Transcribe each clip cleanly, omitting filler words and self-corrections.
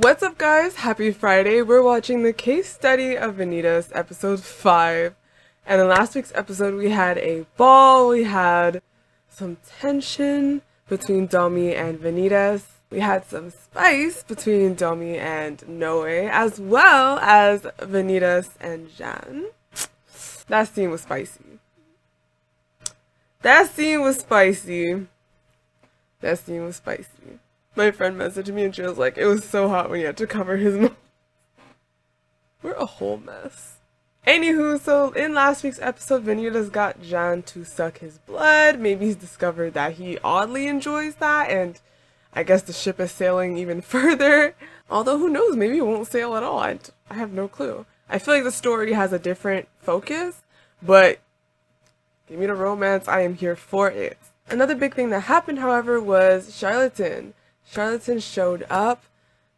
What's up guys, happy Friday. We're watching The Case Study of Vanitas, episode 5. And in last week's episode we had a ball, we had some tension between Domi and Vanitas, we had some spice between Domi and Noe, as well as Vanitas and Jeanne. That scene was spicy. That scene was spicy. That scene was spicy. My friend messaged me and she was like, it was so hot when you had to cover his mouth. We're a whole mess. Anywho, so in last week's episode, Vanitas got Jeanne to suck his blood. Maybe he's discovered that he oddly enjoys that, and I guess the ship is sailing even further. Although who knows, maybe it won't sail at all. I have no clue. I feel like the story has a different focus, but give me the romance, I am here for it. Another big thing that happened, however, was Charlatan. Charlatan showed up,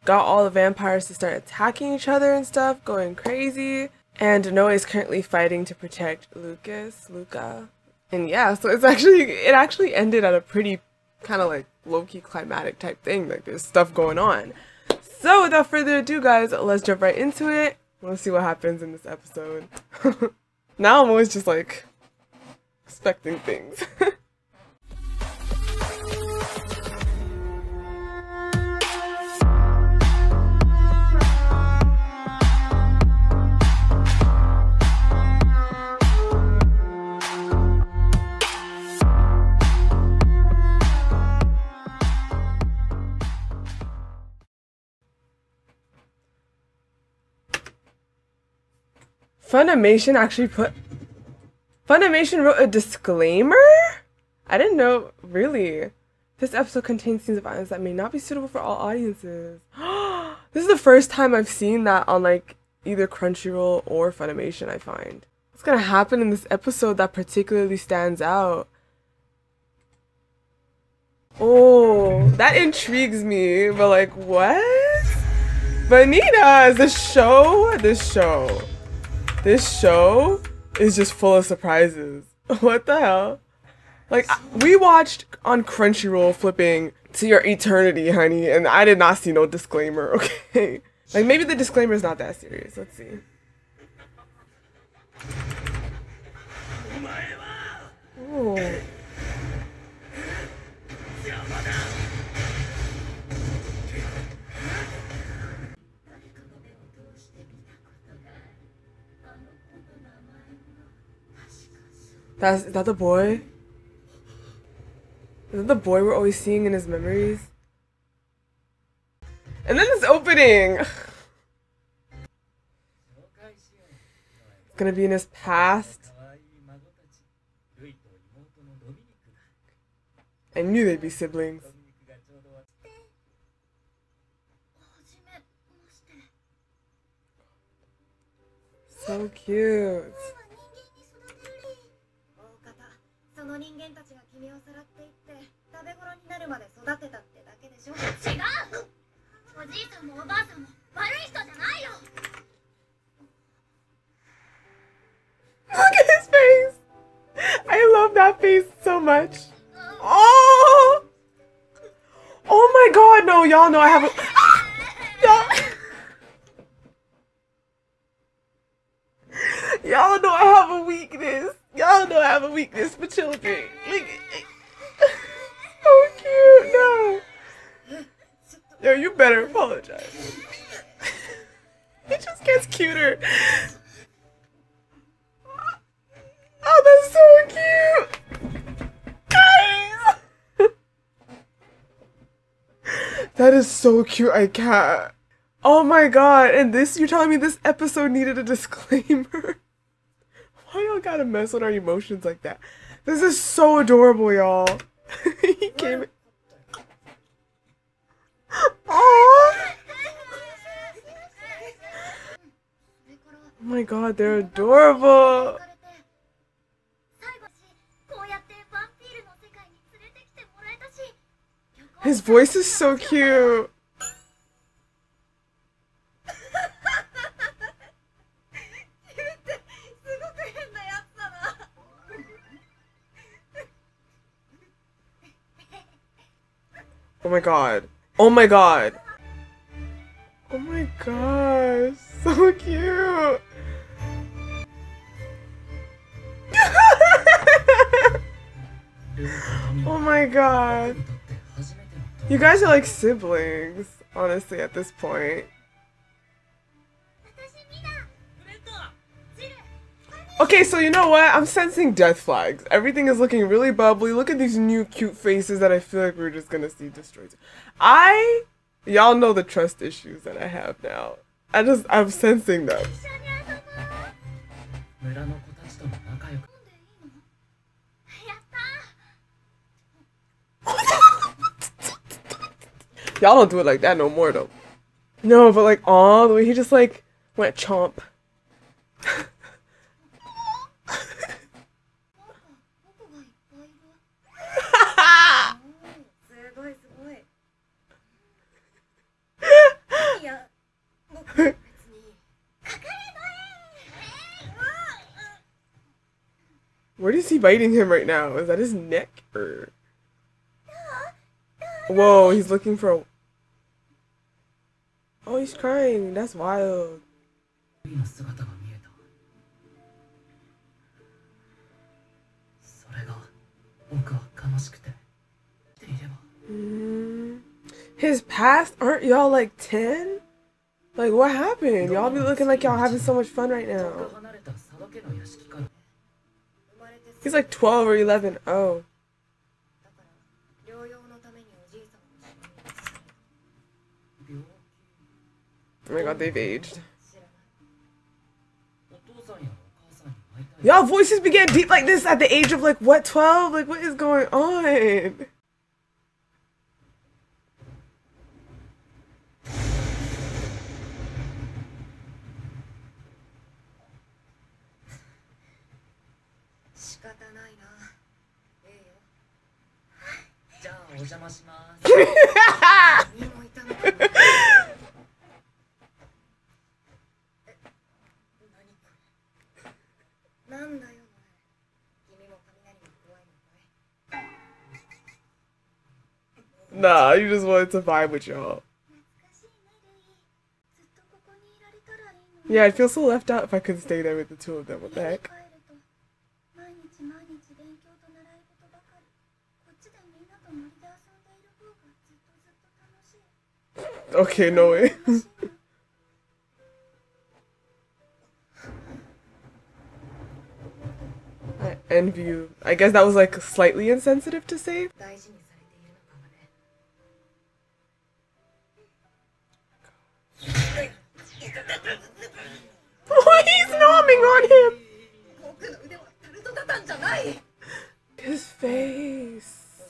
got all the vampires to start attacking each other and stuff, going crazy. And Noe is currently fighting to protect Luca. And yeah, so it actually ended at a pretty kind of like low-key climatic type thing. Like there's stuff going on. So without further ado guys, let's jump right into it. Let's see what happens in this episode. Now I'm always just like expecting things. Funimation wrote a disclaimer? I didn't know, really. This episode contains scenes of violence that may not be suitable for all audiences. This is the first time I've seen that on like either Crunchyroll or Funimation, I find. What's gonna happen in this episode that particularly stands out? Oh, that intrigues me, but like what? Vanitas, this show is just full of surprises. What the hell? Like, we watched on Crunchyroll flipping To Your Eternity, honey, and I did not see no disclaimer, okay? Like, maybe the disclaimer is not that serious. Let's see. Ooh. Is that the boy? Is that the boy we're always seeing in his memories? And then this opening! It's gonna be in his past. I knew they'd be siblings. So cute. Look at his face! I love that face so much. Oh! Oh my god, no, y'all know I have a... Y'all know I have a weakness. Y'all know I have a weakness for children. So cute, no. Yo, you better apologize. It just gets cuter. Oh, that's so cute. Guys! That is so cute, I can't. Oh my god, and this, you're telling me this episode needed a disclaimer? Why y'all gotta mess with our emotions like that? This is so adorable, y'all. He came in. Oh my god, they're adorable. His voice is so cute. Oh my god. Oh my god. Oh my gosh, so cute! Oh my god. You guys are like siblings, honestly, at this point. Okay, so you know what? I'm sensing death flags. Everything is looking really bubbly. Look at these new cute faces that I feel like we're just gonna see destroyed. Y'all know the trust issues that I have now. I'm sensing them. Y'all don't do it like that no more though. No, but like, all the way he just like went chomp. What is he biting him right now? Is that his neck or? Whoa, he's looking for a... Oh, he's crying. That's wild. His past? Aren't y'all like 10? Like, what happened? Y'all be looking like y'all having so much fun right now. He's like 12 or 11. Oh. Oh my god, they've aged. Y'all voices began deep like this at the age of like, what, 12? Like, what is going on? Nah, you just wanted to vibe with y'all. Yeah, I'd feel so left out if I couldn't stay there with the two of them. What the heck? Okay, no way. I envy you. I guess that was like slightly insensitive to say. Oh, he's nomming on him! His face.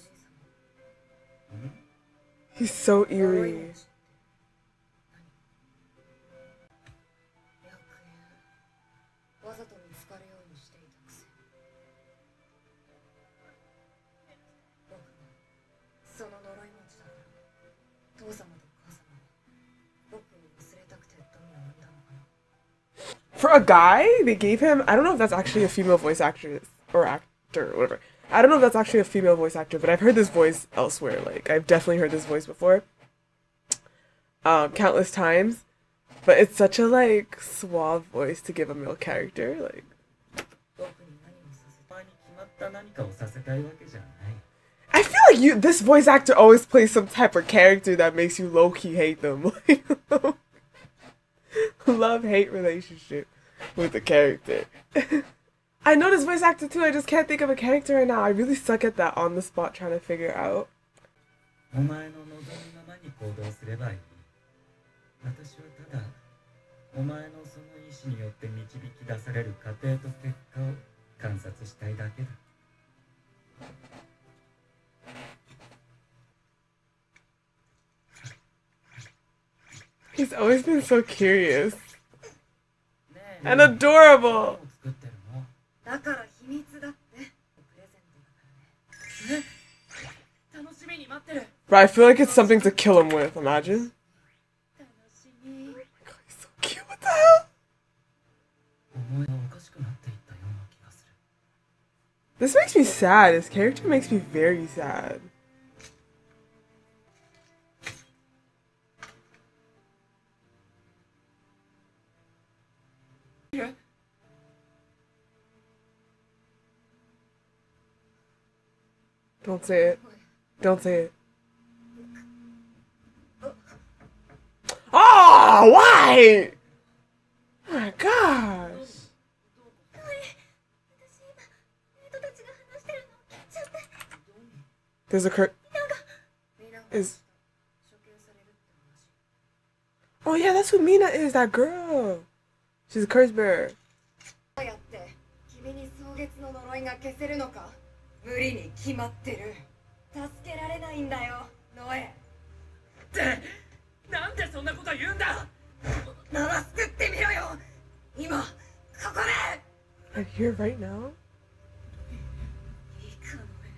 He's so eerie. For a guy, they gave him, I don't know if that's actually a female voice actress or actor or whatever. I don't know if that's actually a female voice actor, but I've heard this voice elsewhere. Like, I've definitely heard this voice before. Countless times. But it's such a, like, suave voice to give a male character. Like, I feel like this voice actor always plays some type of character that makes you low-key hate them. Love-hate relationship with the character. I know this voice actor too, I just can't think of a character right now. I really suck at that on the spot trying to figure out. He's always been so curious and adorable. Right, I feel like it's something to kill him with, imagine. Oh my god, he's so cute, what the hell? This makes me sad, his character makes me very sad. Don't say it. Don't say it. Oh, why? Oh my gosh. There's a curse. Is. Oh yeah, that's who Mina is, that girl. She's a curse bearer. Like here right now?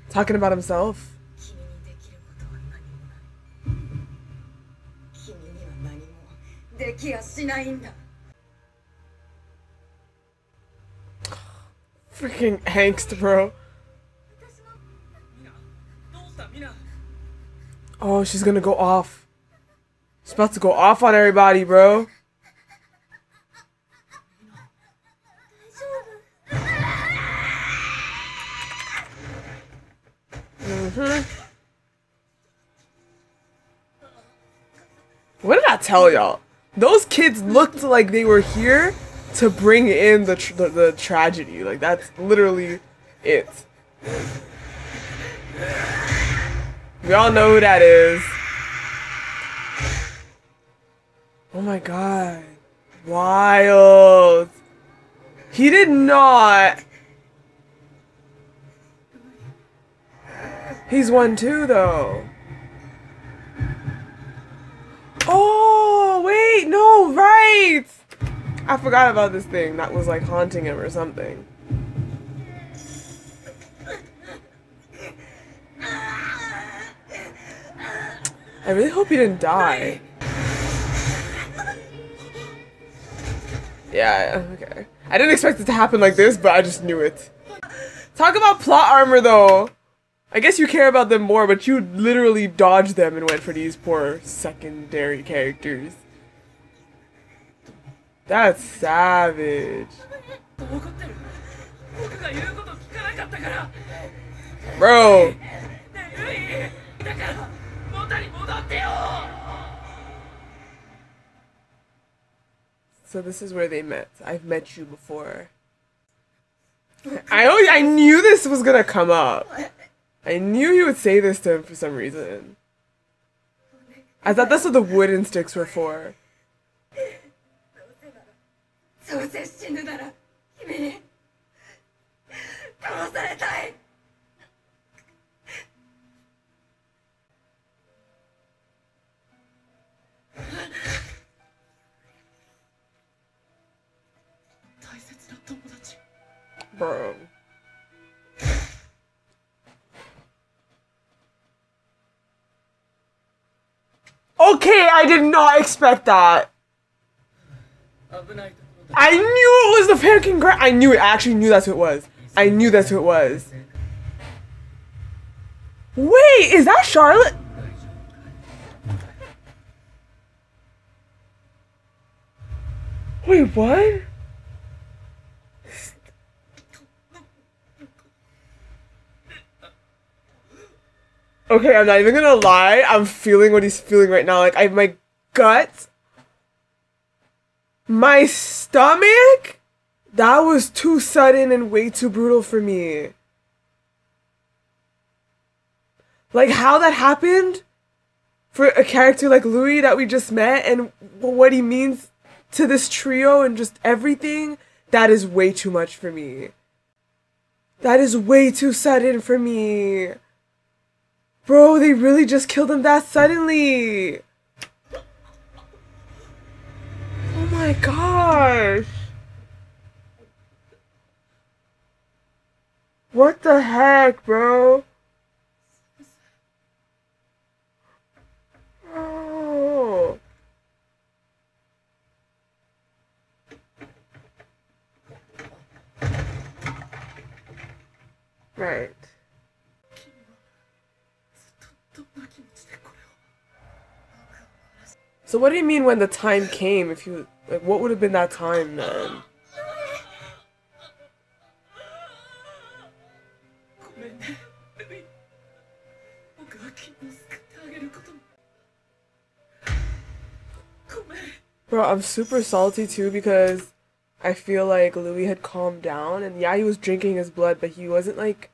Talking about himself? Freaking angst, bro. Oh, she's gonna go off. She's about to go off on everybody, bro. What did I tell y'all? Those kids looked like they were here to bring in the tragedy. Like, that's literally it. We all know who that is. Oh my god. Wild. He did not. He's one too, though. Oh, wait, no, right! I forgot about this thing that was like haunting him or something. I really hope he didn't die. Yeah, okay. I didn't expect it to happen like this, but I just knew it. Talk about plot armor, though. I guess you care about them more, but you literally dodged them and went for these poor secondary characters. That's savage. Bro. So this is where they met. I've met you before. I knew this was gonna come up. I knew he would say this to him for some reason. I thought that's what the wooden sticks were for. Bro. Okay, I did not expect that. I knew it was the fucking girl. I knew it. I actually knew that's who it was. I knew that's who it was. Wait, is that Charlotte? Wait, what? Okay, I'm not even gonna lie. I'm feeling what he's feeling right now. Like, my gut, my stomach, that was too sudden and way too brutal for me. Like, how that happened for a character like Louis that we just met and what he means to this trio and just everything, that is way too much for me. That is way too sudden for me. Bro, they really just killed him that suddenly! Oh my gosh! What the heck, bro? Oh. Right. So what do you mean when the time came? If you like, what would have been that time then? Bro, I'm super salty too because I feel like Louis had calmed down, and yeah, he was drinking his blood, but he wasn't like,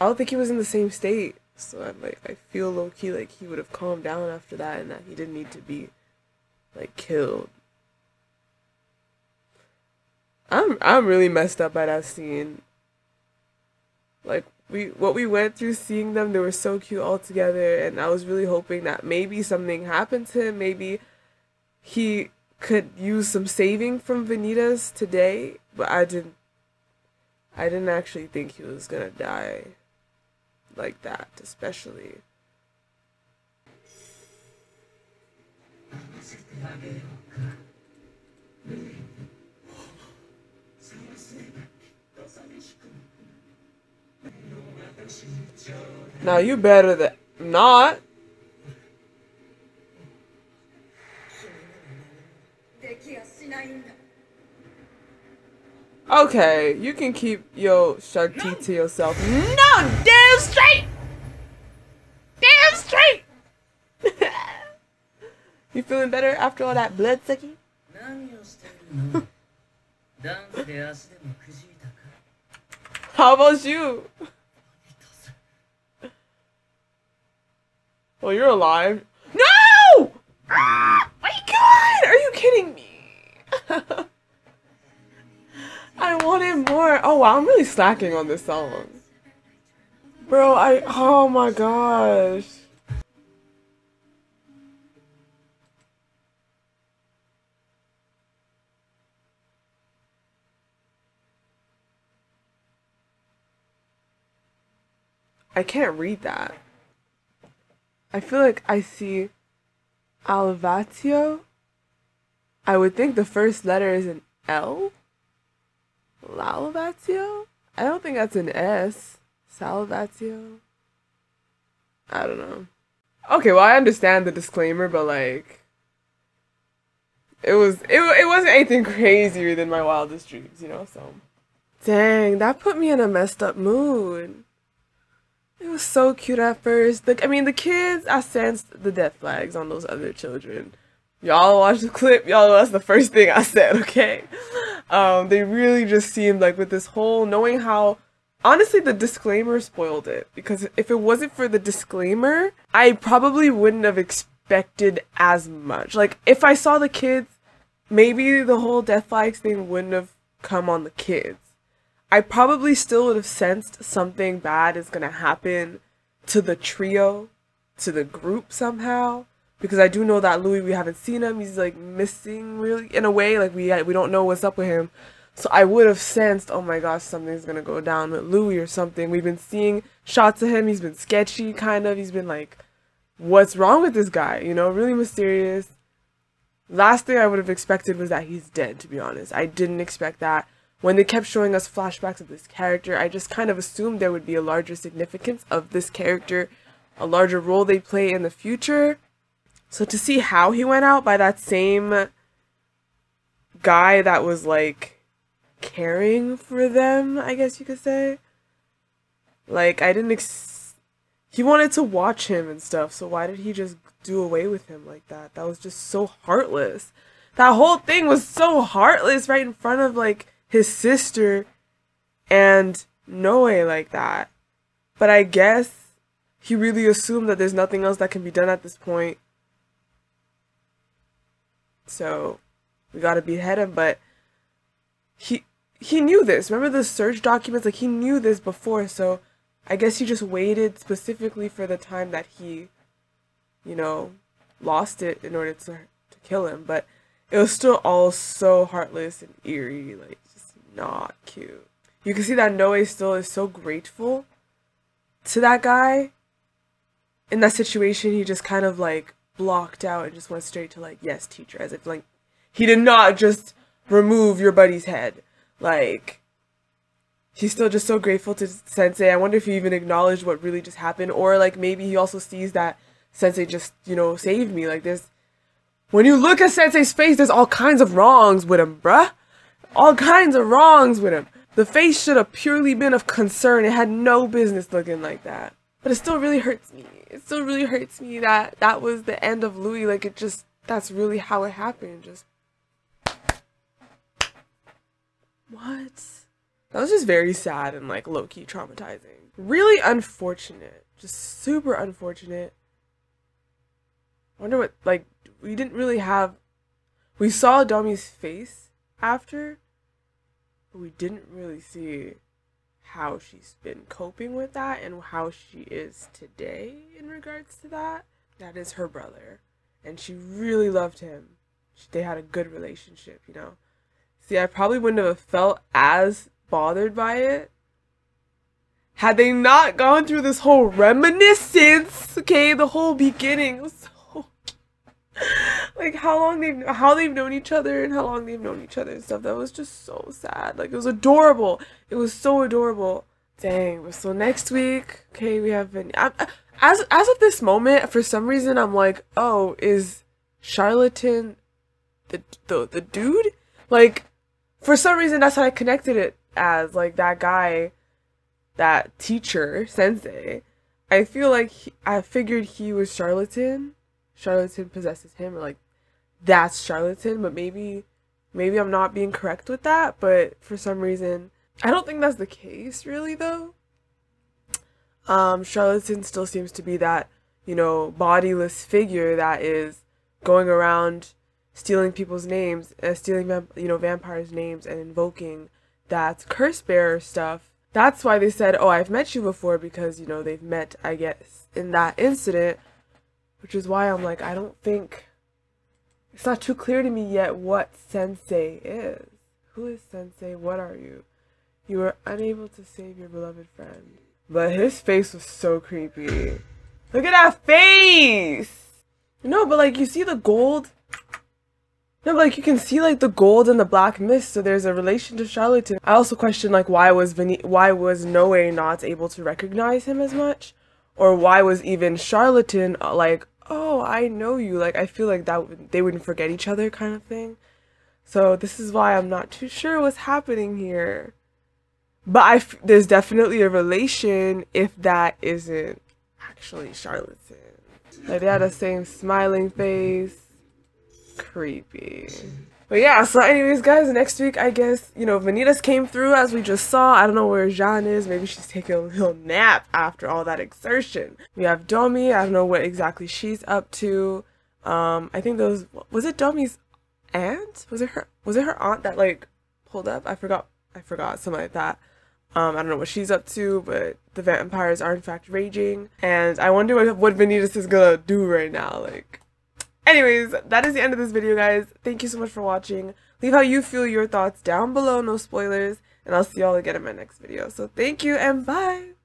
I don't think he was in the same state. So I'm like, I feel low-key like he would have calmed down after that, and that he didn't need to be like killed. I'm really messed up by that scene. Like what we went through seeing them, they were so cute all together, and I was really hoping that maybe something happened to him, maybe he could use some saving from Vanitas today, but I didn't actually think he was gonna die like that, especially. Now you better than not. Okay, you can keep your shark teeth to yourself. No, damn straight! Damn straight! You feeling better after all that blood sucking? How about you? Well, you're alive. No! Ah, my God! Are you kidding me? I wanted more. Oh wow, I'm really slacking on this song. Bro, oh my gosh. I can't read that. I feel like I see L'alvazio. I would think the first letter is an L. L'alvazio? I don't think that's an S. Salvatio? I don't know. Okay, well, I understand the disclaimer, but like, it wasn't anything crazier than my wildest dreams, you know, so. Dang, that put me in a messed up mood. It was so cute at first. I mean, the kids, I sensed the death flags on those other children. Y'all watch the clip, y'all, that's the first thing I said, okay? They really just seemed like with this whole knowing how... Honestly, the disclaimer spoiled it. Because if it wasn't for the disclaimer, I probably wouldn't have expected as much. Like, if I saw the kids, maybe the whole death flags thing wouldn't have come on the kids. I probably still would have sensed something bad is gonna happen to the trio, to the group somehow, because I do know that Louis, we haven't seen him, he's like missing really, in a way, like we don't know what's up with him, so I would have sensed, oh my gosh, something's gonna go down with Louis or something. We've been seeing shots of him, he's been sketchy, kind of, he's been like, what's wrong with this guy, you know, really mysterious. Last thing I would have expected was that he's dead, to be honest. I didn't expect that. When they kept showing us flashbacks of this character, I just kind of assumed there would be a larger significance of this character, a larger role they play in the future. So to see how he went out by that same guy that was like caring for them, I guess you could say. Like, I didn't he wanted to watch him and stuff, so why did he just do away with him like that? That was just so heartless. That whole thing was so heartless right in front of like his sister and Noe like that. But I guess he really assumed that there's nothing else that can be done at this point. So we gotta behead him, but he knew this. Remember the search documents? Like, he knew this before, so I guess he just waited specifically for the time that he, you know, lost it in order to kill him. But it was still all so heartless and eerie, like, not cute. You can see that Noe still is so grateful to that guy. In that situation, he just kind of like blocked out and just went straight to like, yes, teacher, as if like he did not just remove your buddy's head. Like, he's still just so grateful to Sensei. I wonder if he even acknowledged what really just happened, or like maybe he also sees that Sensei just, you know, saved me. Like, there's, when you look at Sensei's face, there's all kinds of wrongs with him, bruh. All kinds of wrongs with him. The face should have purely been of concern. It had no business looking like that. But it still really hurts me. It still really hurts me that that was the end of Louis. Like, it just that's really how it happened. Just what? That was just very sad and like low-key traumatizing. Really unfortunate. Just super unfortunate. I wonder what, like, we didn't really have, we saw Domi's face after, but we didn't really see how she's been coping with that and how she is today in regards to that. That is her brother, and she really loved him. They had a good relationship, you know? See, I probably wouldn't have felt as bothered by it had they not gone through this whole reminiscence, okay? The whole beginning. It was so, like, how they've known each other and how long they've known each other and stuff. That was just so sad. Like, it was adorable. It was so adorable. Dang. So next week, okay, we have been... As of this moment, for some reason, I'm like, oh, is Charlatan the dude? Like, for some reason, that's how I connected it as, like, that guy, that teacher, Sensei. I feel like I figured he was Charlatan. Charlatan possesses him, or, like, that's Charlatan, but maybe I'm not being correct with that, but for some reason, I don't think that's the case, really, though. Charlatan still seems to be that, you know, bodiless figure that is going around stealing people's names, vampires' names and invoking that curse bearer stuff. That's why they said, oh, I've met you before, because, you know, they've met, I guess, in that incident, which is why I'm like, I don't think, it's not too clear to me yet what Sensei is. Who is Sensei? What are you? You were unable to save your beloved friend. But his face was so creepy. Look at that face! No, but like, you see the gold? No, but like, you can see like the gold and the black mist, so there's a relation to Charlatan. I also question, like, why was Noe not able to recognize him as much? Or why was even Charlatan like, oh, I know you, like, I feel like that they wouldn't forget each other kind of thing. So this is why I'm not too sure what's happening here. But there's definitely a relation if that isn't actually Charlatan. Like, they had the same smiling face. Creepy. But yeah, so anyways, guys, next week, I guess, you know, Vanitas came through as we just saw. I don't know where Jeanne is. Maybe she's taking a little nap after all that exertion. We have Domi. I don't know what exactly she's up to. I think those... Was it Domi's aunt? Was it her aunt that, like, pulled up? I forgot. Something like that. I don't know what she's up to, but the vampires are in fact raging, and I wonder what Vanitas is gonna do right now. Like, anyways, that is the end of this video, guys. Thank you so much for watching. Leave how you feel, your thoughts down below, no spoilers, and I'll see y'all again in my next video. So thank you, and bye!